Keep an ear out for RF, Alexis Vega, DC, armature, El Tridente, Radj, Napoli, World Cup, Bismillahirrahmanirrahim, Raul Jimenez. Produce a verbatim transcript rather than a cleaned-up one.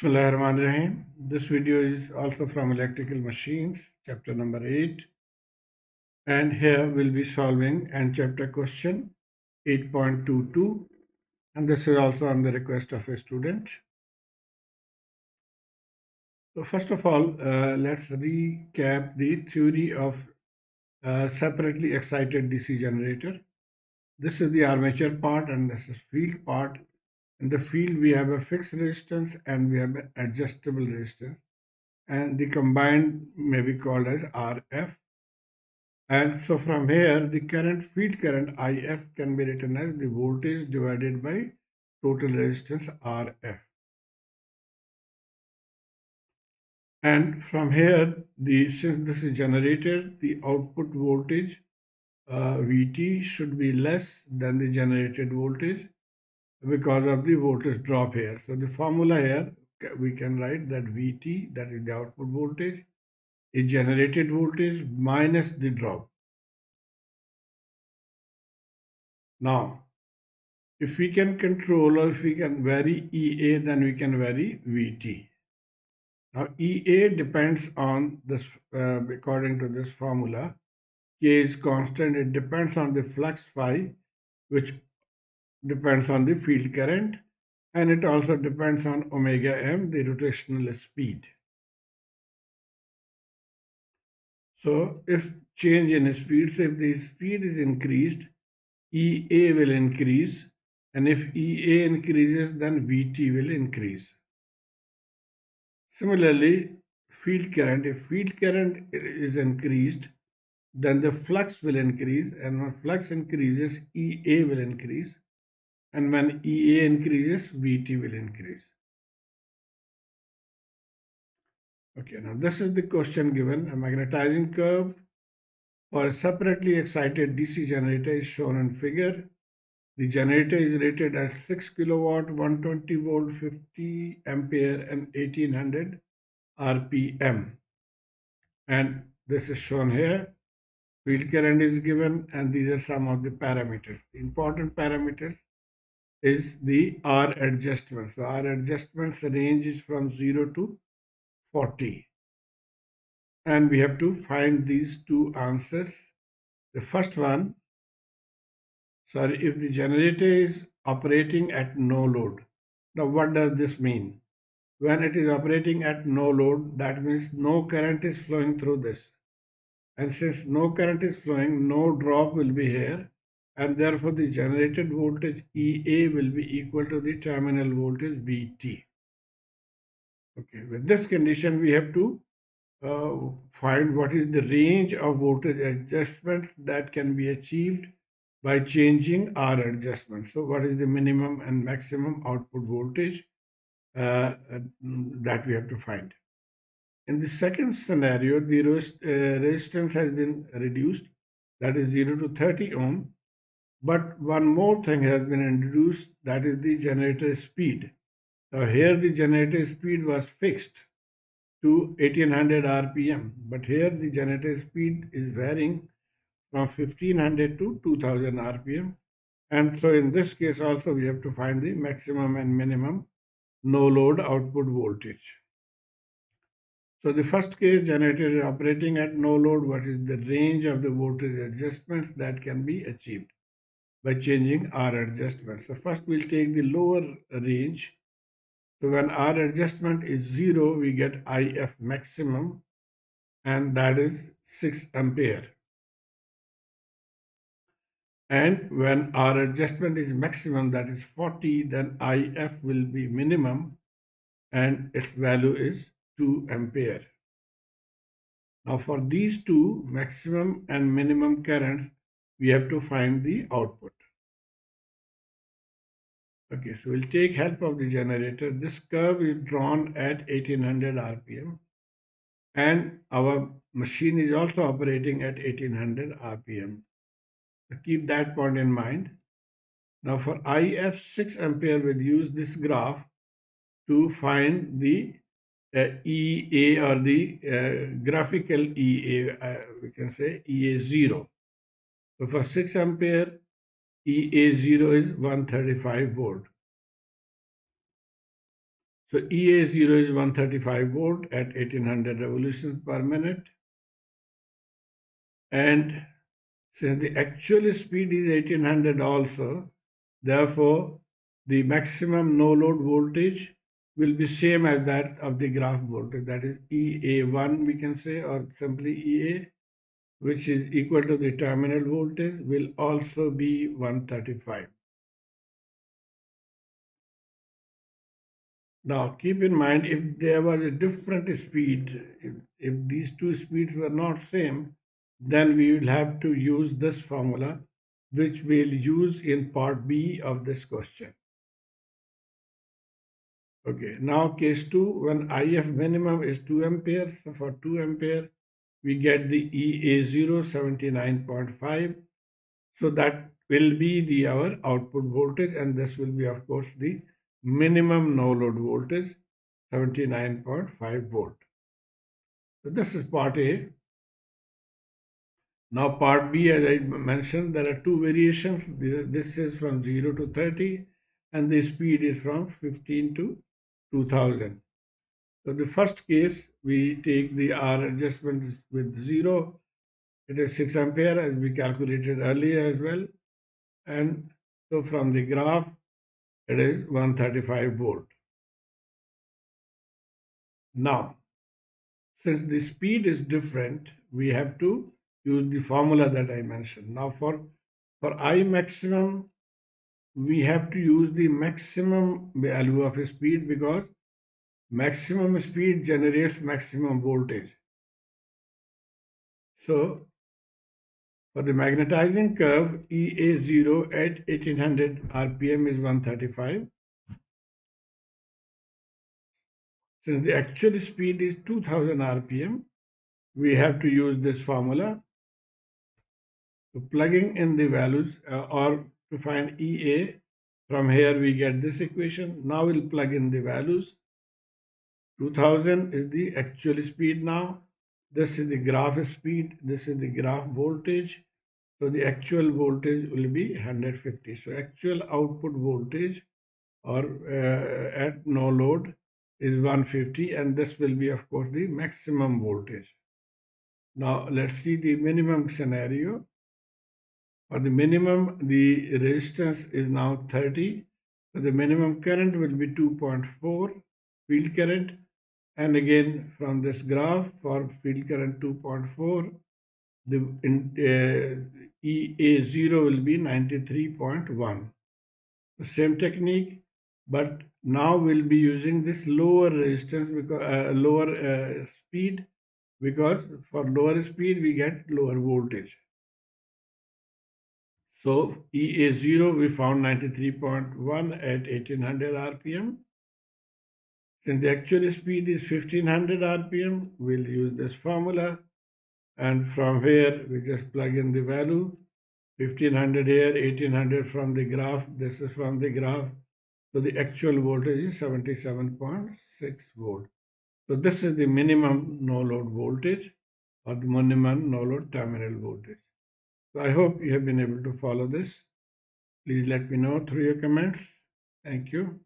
Bismillahirrahmanirrahim. This video is also from electrical machines, chapter number eight, and here we'll be solving end chapter question eight point two two, and this is also on the request of a student. So first of all, uh, let's recap the theory of uh, separately excited D C generator. This is the armature part and this is field part. In the field, we have a fixed resistance and we have an adjustable resistance, and the combined may be called as R F. And so from here, the current, field current I F, can be written as the voltage divided by total resistance R F. And from here, the since this is generated, the output voltage uh, V T should be less than the generated voltage, because of the voltage drop here. So the formula here, we can write that V T, that is the output voltage, is generated voltage minus the drop. Now, if we can control or if we can vary E A, then we can vary V T. Now E A depends on this, uh, according to this formula, K is constant. It depends on the flux phi, which depends on the field current, and it also depends on omega m, the rotational speed. So if change in speed, so if the speed is increased, E A will increase, and if E A increases, then V T will increase. Similarly, field current, if field current is increased, then the flux will increase, and when flux increases, E A will increase. And when E A increases, V T will increase. Okay, now this is the question given. A magnetizing curve for a separately excited D C generator is shown in figure. The generator is rated at six kilowatt, one hundred twenty volt, fifty ampere, and eighteen hundred R P M. And this is shown here. Field current is given, and these are some of the parameters. The important parameters is the R adjustments. So R adjustments range is from zero to forty, and we have to find these two answers. The first one, sorry, if the generator is operating at no load. Now what does this mean? When it is operating at no load, that means no current is flowing through this, and since no current is flowing, no drop will be here, and therefore the generated voltage E A will be equal to the terminal voltage V T. Okay, with this condition, we have to uh, find what is the range of voltage adjustment that can be achieved by changing R adjustment. So what is the minimum and maximum output voltage uh, that we have to find. In the second scenario, the resist, uh, resistance has been reduced, that is zero to thirty ohm. But one more thing has been introduced, that is the generator speed. Now here the generator speed was fixed to eighteen hundred R P M, but here the generator speed is varying from fifteen hundred to two thousand R P M, and so in this case also we have to find the maximum and minimum no load output voltage. So the first case, generator is operating at no load. What is the range of the voltage adjustments that can be achieved by changing R adjustment? So first we'll take the lower range. So when R adjustment is zero, we get I F maximum, and that is six ampere. And when R adjustment is maximum, that is forty, then I F will be minimum, and its value is two ampere. Now for these two, maximum and minimum current, we have to find the output. Okay, so we'll take help of the generator. This curve is drawn at eighteen hundred R P M, and our machine is also operating at eighteen hundred R P M. So keep that point in mind. Now for I F six ampere, we'll use this graph to find the uh, E A, or the uh, graphical E A, uh, we can say E A zero. So for six ampere, E A zero is one hundred thirty-five volt. So E A zero is one thirty-five volt at eighteen hundred revolutions per minute. And since the actual speed is eighteen hundred also, therefore the maximum no load voltage will be same as that of the graph voltage, that is E A one we can say, or simply E A, which is equal to the terminal voltage, will also be one thirty-five. Now keep in mind, if there was a different speed, if, if these two speeds were not same, then we will have to use this formula, which we'll use in part B of this question. Okay, now case two, when I F minimum is two ampere, so for two ampere, we get the E A zero seventy-nine point five. So that will be the our output voltage, and this will be of course the minimum no load voltage, seventy-nine point five volt. So this is part A. Now part B, as I mentioned, there are two variations. This is from zero to thirty and the speed is from fifteen to two thousand. So the first case, we take the R adjustment with zero. It is six ampere as we calculated earlier as well. And so from the graph, it is one thirty-five volt. Now, since the speed is different, we have to use the formula that I mentioned. Now for, for I maximum, we have to use the maximum value of speed, because maximum speed generates maximum voltage. So for the magnetizing curve, E A zero at eighteen hundred R P M is one thirty-five. Since the actual speed is two thousand R P M, we have to use this formula. So plugging in the values uh, or to find E A, from here we get this equation. Now we'll plug in the values. two thousand is the actual speed now. This is the graph speed. This is the graph voltage. So the actual voltage will be one hundred fifty. So actual output voltage or uh, at no load is one fifty, and this will be of course the maximum voltage. Now let's see the minimum scenario. For the minimum, the resistance is now thirty. So the minimum current will be two point four field current. And again, from this graph, for field current two point four, the uh, E A zero will be ninety-three point one. The same technique, but now we'll be using this lower resistance, because uh, lower uh, speed, because for lower speed we get lower voltage. So E A zero we found ninety-three point one at eighteen hundred R P M. Since the actual speed is fifteen hundred R P M, we'll use this formula, and from here we just plug in the value. Fifteen hundred here, eighteen hundred from the graph, this is from the graph. So the actual voltage is seventy-seven point six volt. So this is the minimum no load voltage, or the minimum no load terminal voltage. So I hope you have been able to follow this. Please let me know through your comments. Thank you.